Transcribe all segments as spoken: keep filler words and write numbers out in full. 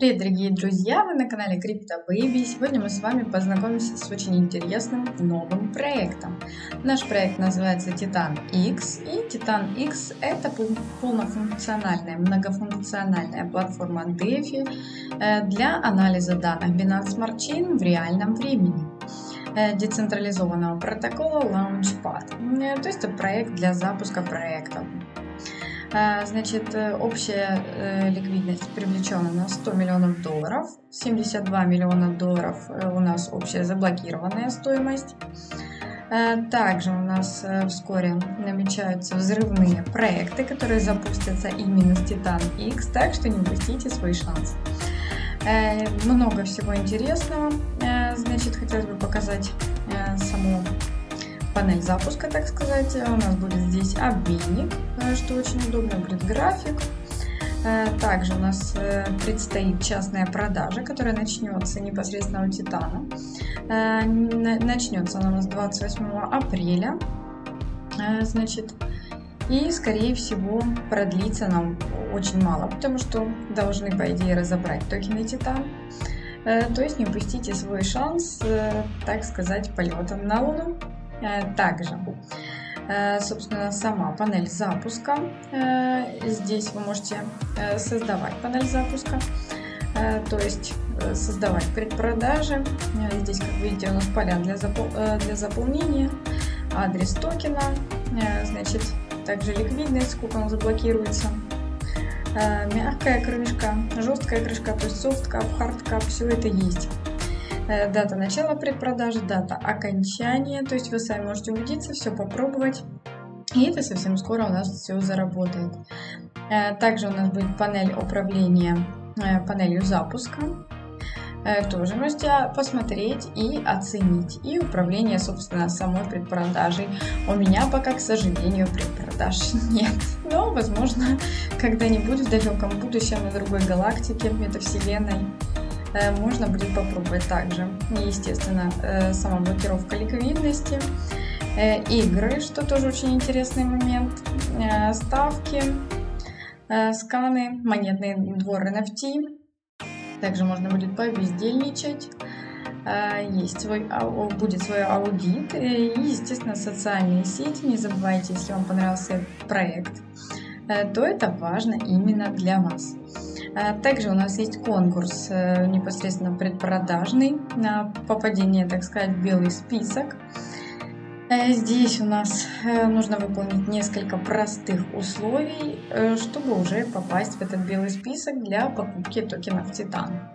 Привет, дорогие друзья! Вы на канале Crypto Baby. Сегодня мы с вами познакомимся с очень интересным новым проектом. Наш проект называется TitanX, и TitanX – это полнофункциональная, многофункциональная платформа DeFi для анализа данных Binance Smart Chain в реальном времени децентрализованного протокола Launchpad. То есть это проект для запуска проектов. Значит, общая э, ликвидность привлечена на сто миллионов долларов, семьдесят два миллиона долларов у нас общая заблокированная стоимость. Э, также у нас э, вскоре намечаются взрывные проекты, которые запустятся именно с TitanX, так что не упустите свой шанс. Э, много всего интересного. Э, значит, хотелось бы показать э, саму панель запуска, так сказать. У нас будет здесь обменник, что очень удобно, будет график. Также у нас предстоит частная продажа, которая начнется непосредственно у Титана. Начнется она у нас двадцать восьмого апреля, значит, и скорее всего продлится нам очень мало, потому что должны, по идее, разобрать токены Титана. То есть не упустите свой шанс, так сказать, полетом на Луну. Также, собственно, сама панель запуска. Здесь вы можете создавать панель запуска, то есть создавать предпродажи. Здесь, как видите, у нас поля для, запол... для заполнения, адрес токена, значит, также ликвидность, сколько он заблокируется, мягкая крышка, жесткая крышка, то есть софткап, хардкап, все это есть. Дата начала предпродажи, дата окончания, то есть вы сами можете убедиться, все попробовать, и это совсем скоро у нас все заработает. Также у нас будет панель управления панелью запуска, тоже можете посмотреть и оценить, и управление, собственно, самой предпродажей. У меня пока, к сожалению, предпродаж нет, но, возможно, когда-нибудь в далеком будущем на другой галактике, метавселенной, можно будет попробовать. Также, естественно, сама блокировка ликвидности, игры, что тоже очень интересный момент, ставки, сканы, монетный двор эн эф ти. Также можно будет побездельничать, есть свой, будет свой аудит и, естественно, социальные сети. Не забывайте, если вам понравился проект, то это важно именно для вас. Также у нас есть конкурс непосредственно предпродажный на попадение, так сказать, в белый список. Здесь у нас нужно выполнить несколько простых условий, чтобы уже попасть в этот белый список для покупки токенов Титана.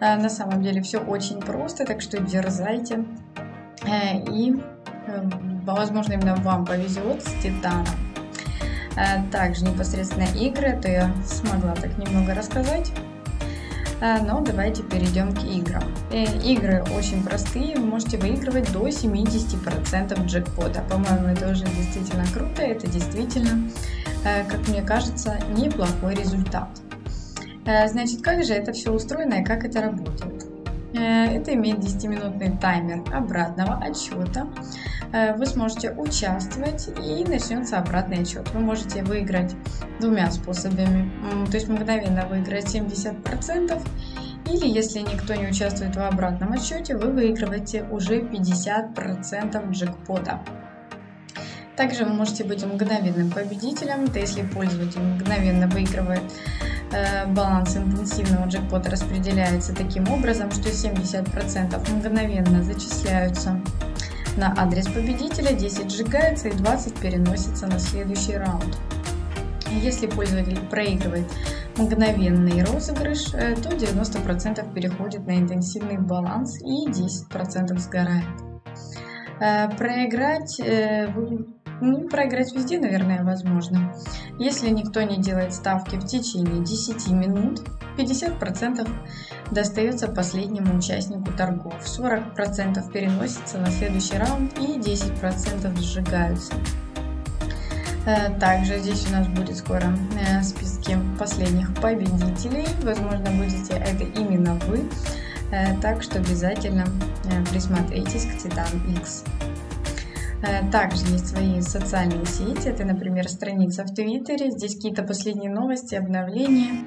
На самом деле все очень просто, так что дерзайте, и, возможно, именно вам повезет с Титаном. Также непосредственно игры, это я смогла так немного рассказать, но давайте перейдем к играм. Игры очень простые, вы можете выигрывать до семидесяти процентов джекпота. По-моему, это уже действительно круто, это действительно, как мне кажется, неплохой результат. Значит, как же это все устроено и как это работает? Это имеет десятиминутный таймер обратного отсчета. Вы сможете участвовать, и начнется обратный отчет. Вы можете выиграть двумя способами. То есть мгновенно выиграть семьдесят процентов, или, если никто не участвует в обратном отсчете, вы выигрываете уже пятьдесят процентов джекпота. Также вы можете быть мгновенным победителем. Это если пользователь мгновенно выигрывает, баланс интенсивного джекпота распределяется таким образом, что семьдесят процентов мгновенно зачисляются на адрес победителя, десять сжигается и двадцать переносится на следующий раунд. Если пользователь проигрывает мгновенный розыгрыш, то девяносто процентов переходит на интенсивный баланс и десять процентов сгорает. Проиграть, ну, проиграть везде, наверное, возможно. Если никто не делает ставки в течение десяти минут, пятьдесят процентов достается последнему участнику торгов, сорок процентов переносится на следующий раунд и десять процентов сжигаются. Также здесь у нас будет скоро списки последних победителей, возможно, будете это именно вы, так что обязательно присмотритесь к TitanX. Также есть свои социальные сети, это, например, страница в Твиттере, здесь какие-то последние новости, обновления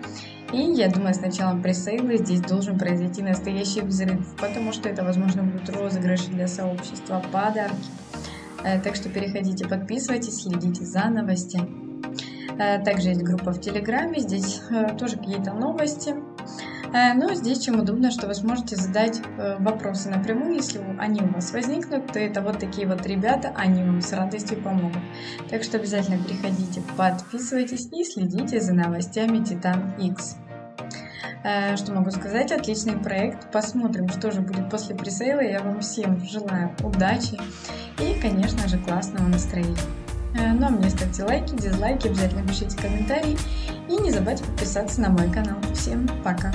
И я думаю, с началом пресейла здесь должен произойти настоящий взрыв, потому что это, возможно, будут розыгрыши для сообщества, подарки. Так что переходите, подписывайтесь, следите за новостями. Также есть группа в Телеграме, здесь тоже какие-то новости. Но здесь чем удобно, что вы сможете задать вопросы напрямую, если они у вас возникнут, то это вот такие вот ребята, они вам с радостью помогут. Так что обязательно приходите, подписывайтесь и следите за новостями TitanX. Что могу сказать, отличный проект, посмотрим, что же будет после пресейла. Я вам всем желаю удачи и, конечно же, классного настроения. Ну а мне ставьте лайки, дизлайки, обязательно пишите комментарии и не забывайте подписаться на мой канал. Всем пока!